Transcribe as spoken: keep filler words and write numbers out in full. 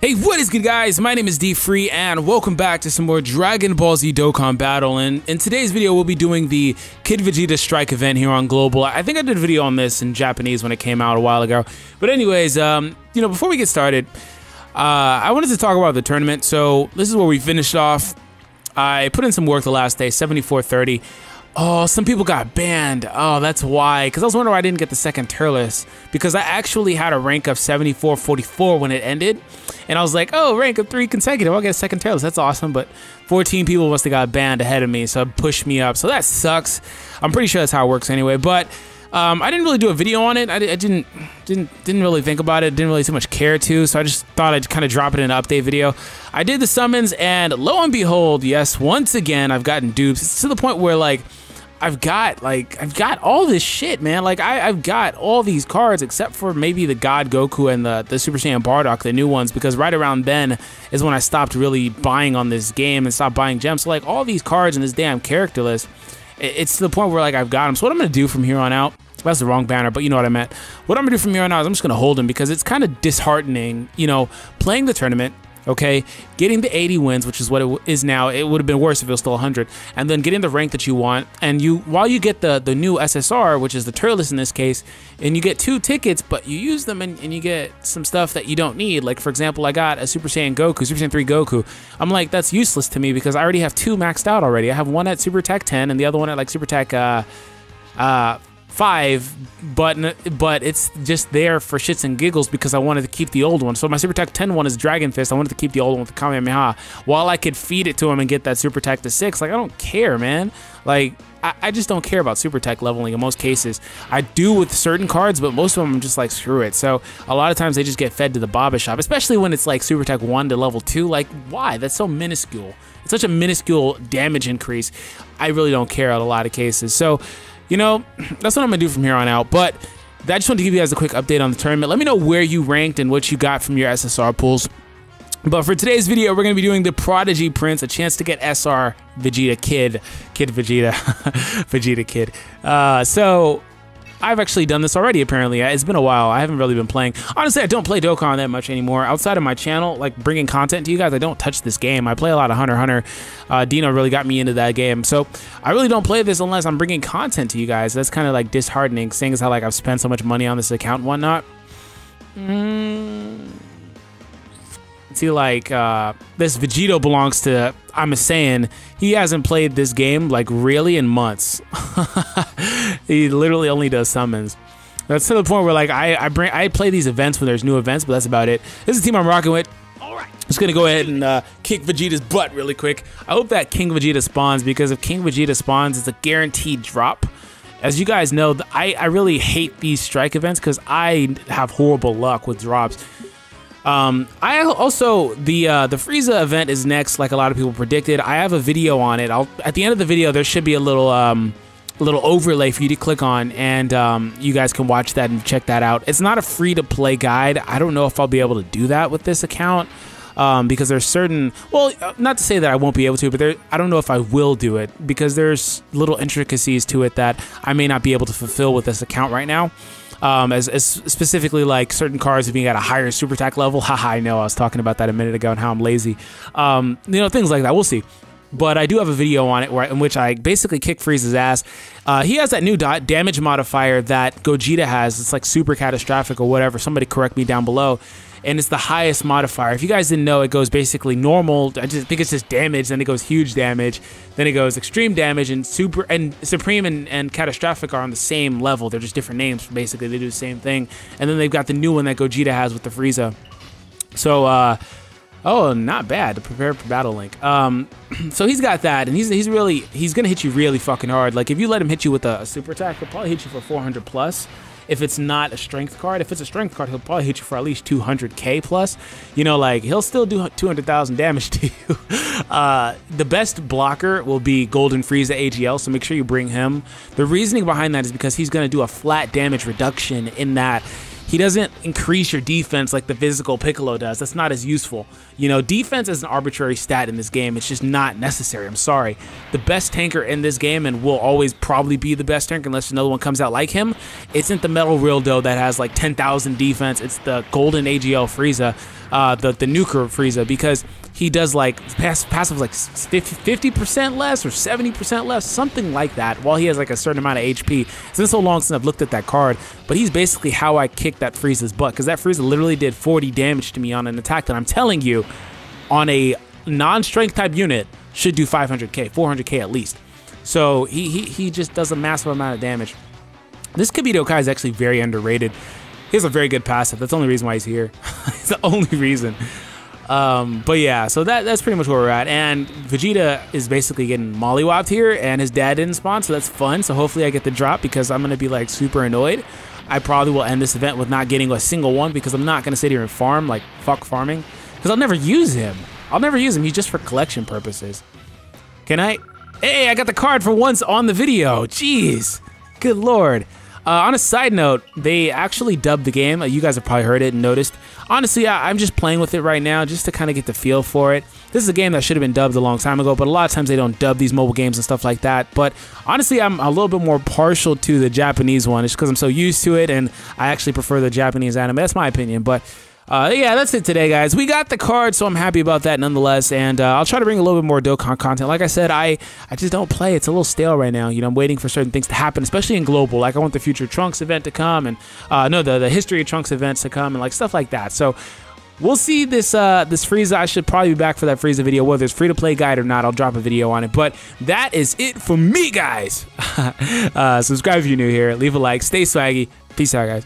Hey, what is good, guys? My name is D Free and welcome back to some more Dragon Ball Z Dokkan Battle. And in today's video, we'll be doing the Kid Vegeta Strike event here on Global. I think I did a video on this in Japanese when it came out a while ago. But anyways, um, you know, before we get started, uh, I wanted to talk about the tournament. So this is where we finished off. I put in some work the last day, seventy-four thirty. Oh, some people got banned. Oh, that's why. Because I was wondering why I didn't get the second Turlis. Because I actually had a rank of seventy-four forty-four when it ended. And I was like, oh, rank of three consecutive. I'll get a second Turlis. That's awesome. But fourteen people must have got banned ahead of me. So it pushed me up. So that sucks. I'm pretty sure that's how it works anyway. But um, I didn't really do a video on it. I, I didn't, didn't, didn't really think about it. Didn't really too much care to. So I just thought I'd kind of drop it in an update video. I did the summons. And lo and behold, yes, once again, I've gotten dupes. It's to the point where, like, I've got, like, I've got all this shit, man. Like, I, I've got all these cards except for maybe the God Goku and the, the Super Saiyan Bardock, the new ones, because right around then is when I stopped really buying on this game and stopped buying gems. So, like, all these cards in this damn character list, it, it's to the point where, like, I've got them. So what I'm going to do from here on out, that's the wrong banner, but you know what I meant. What I'm going to do from here on out is I'm just going to hold them because it's kind of disheartening, you know, playing the tournament. Okay, getting the eighty wins, which is what it is now. It would have been worse if it was still one hundred. And then getting the rank that you want. And you, while you get the, the new S S R, which is the Turlis in this case, and you get two tickets, but you use them and, and you get some stuff that you don't need. Like, for example, I got a Super Saiyan Goku, Super Saiyan three Goku. I'm like, that's useless to me because I already have two maxed out already. I have one at Super Attack ten and the other one at, like, Super Attack uh, uh, five, but but it's just there for shits and giggles because I wanted to keep the old one. So my Super Attack ten one is Dragon Fist. I wanted to keep the old one with the Kamehameha while I could feed it to him and get that Super Attack to six. Like, I don't care, man. Like, I, I just don't care about Super Attack leveling in most cases. I do with certain cards, but most of them I'm just like, screw it. So a lot of times they just get fed to the Baba Shop, especially when it's like Super Attack one to level two. Like, why? That's so minuscule. It's such a minuscule damage increase. I really don't care in a lot of cases. So, you know, that's what I'm gonna do from here on out. But I just wanted to give you guys a quick update on the tournament. Let me know where you ranked and what you got from your S S R pools. But for today's video, we're gonna be doing the Prodigy Prince, a chance to get S R Vegeta Kid, Kid Vegeta, Vegeta Kid. Uh, so I've actually done this already. Apparently, it's been a while. I haven't really been playing. Honestly, I don't play Dokkan that much anymore. Outside of my channel, like bringing content to you guys, I don't touch this game. I play a lot of Hunter x Hunter. Uh, Dino really got me into that game, so I really don't play this unless I'm bringing content to you guys. That's kind of like disheartening, seeing as how like I've spent so much money on this account and whatnot. Mm. See, like uh, this Vegito belongs to, I'm a Saiyan. He hasn't played this game like really in months. He literally only does summons. That's to the point where like I I bring I play these events when there's new events, but that's about it. This is the team I'm rocking with. All right, just gonna go ahead and uh, kick Vegeta's butt really quick. I hope that King Vegeta spawns, because if King Vegeta spawns, it's a guaranteed drop. As you guys know, I I really hate these strike events because I have horrible luck with drops. Um, I also, the uh, the Frieza event is next, like a lot of people predicted. I have a video on it. I'll, at the end of the video, there should be a little um, little overlay for you to click on, and um, you guys can watch that and check that out. It's not a free-to-play guide. I don't know if I'll be able to do that with this account, um, because there's certain, well, not to say that I won't be able to, but there, I don't know if I will do it, because there's little intricacies to it that I may not be able to fulfill with this account right now. Um, as, as specifically like certain cards being at a higher super attack level. Haha, I know I was talking about that a minute ago and how I'm lazy. Um, you know, things like that. We'll see. But I do have a video on it where, in which I basically kick Frieza's ass. Uh, he has that new dot damage modifier that Gogeta has. It's like super catastrophic or whatever. Somebody correct me down below. And it's the highest modifier. If you guys didn't know, it goes basically normal. I just think it's just damage. Then it goes huge damage. Then it goes extreme damage, and super and supreme and, and catastrophic are on the same level. They're just different names. Basically, they do the same thing. And then they've got the new one that Gogeta has with the Frieza. So, uh, oh, not bad. To prepare for battle link. Um, so he's got that, and he's he's really he's gonna hit you really fucking hard. Like if you let him hit you with a, a super attack, he'll probably hit you for four hundred plus. If it's not a strength card, if it's a strength card, he'll probably hit you for at least two hundred K plus. You know, like, he'll still do two hundred thousand damage to you. Uh, the best blocker will be Golden Frieza A G L, so make sure you bring him. The reasoning behind that is because he's going to do a flat damage reduction in that he doesn't increase your defense like the physical Piccolo does. That's not as useful. You know, defense is an arbitrary stat in this game. It's just not necessary. I'm sorry. The best tanker in this game, and will always probably be the best tanker unless another one comes out like him, isn't the Metal Rildo that has like ten thousand defense. It's the Golden A G L Frieza uh, the, the nuker Frieza, because he does like pass, passive like fifty percent less or seventy percent less, something like that, while he has like a certain amount of H P. It's been so long since I've looked at that card, but he's basically how I kicked that Frieza's butt, because that Frieza literally did forty damage to me on an attack that I'm telling you on a non-strength type unit should do five hundred K, four hundred K at least. So he, he, he just does a massive amount of damage. This Kabito Kai is actually very underrated. He has a very good passive. That's the only reason why he's here. It's the only reason. Um, but yeah, so that, that's pretty much where we're at. And Vegeta is basically getting mollywopped here, and his dad didn't spawn, so that's fun. So hopefully I get the drop, because I'm going to be like super annoyed. I probably will end this event with not getting a single one, because I'm not going to sit here and farm. Like, fuck farming. Because I'll never use him. I'll never use him. He's just for collection purposes. Can I? Hey, I got the card for once on the video. Jeez. Good lord. Uh, on a side note, they actually dubbed the game. You guys have probably heard it and noticed. Honestly, I I'm just playing with it right now just to kind of get the feel for it. This is a game that should have been dubbed a long time ago, but a lot of times they don't dub these mobile games and stuff like that. But honestly, I'm a little bit more partial to the Japanese one. It's because I'm so used to it, and I actually prefer the Japanese anime. That's my opinion, but... Uh, yeah, that's it today, guys. We got the card, so I'm happy about that nonetheless, and uh, I'll try to bring a little bit more Dokkan content. Like I said, I, I just don't play. It's a little stale right now. You know, I'm waiting for certain things to happen, especially in global. Like, I want the Future Trunks event to come, and uh, no, the, the History of Trunks events to come, and like stuff like that. So we'll see this uh, this Frieza. I should probably be back for that Frieza video, whether it's free-to-play guide or not. I'll drop a video on it, but that is it for me, guys. uh, subscribe if you're new here. Leave a like. Stay swaggy. Peace out, guys.